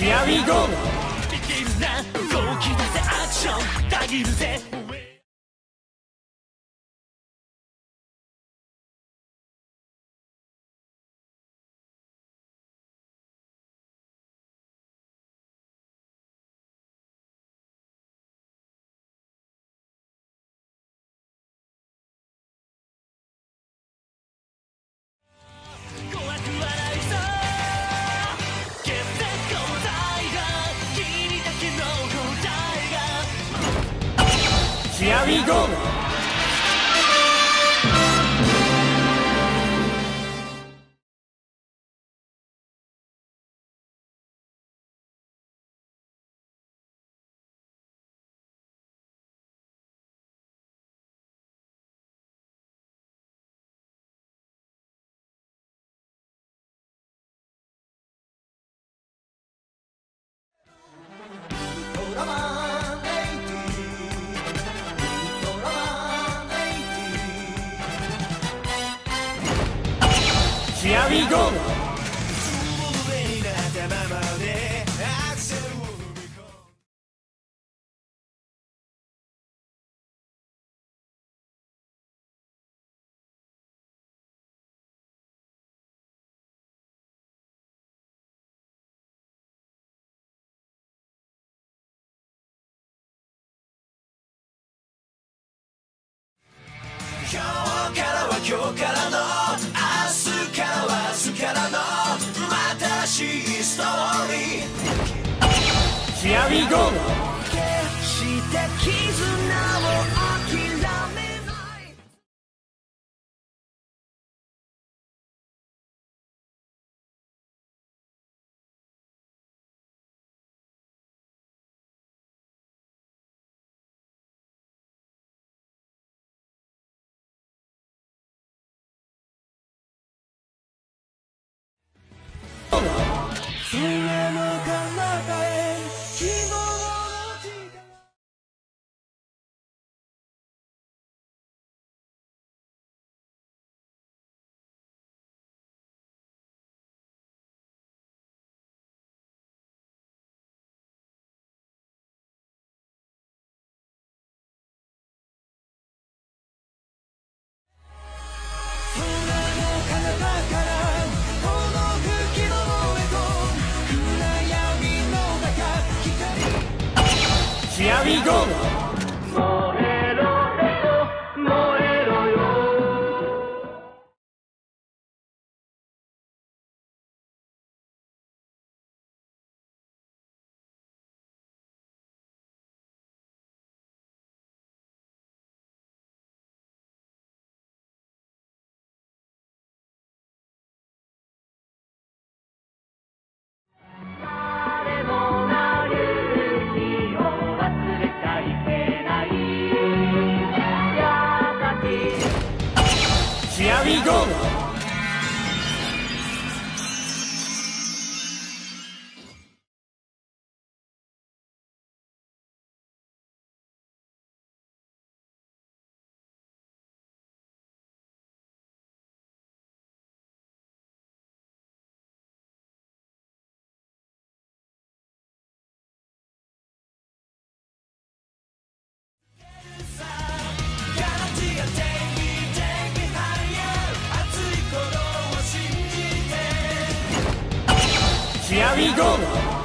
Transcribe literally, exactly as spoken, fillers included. Here we go! いけるな動き出せアクションたぎるぜHere we go! Here we go! 今日からは今日からのHere we go! 決して絆を諦めない。Here we go! 燃えろ燃えろよ誰もが勇気をHere we go! Here we go!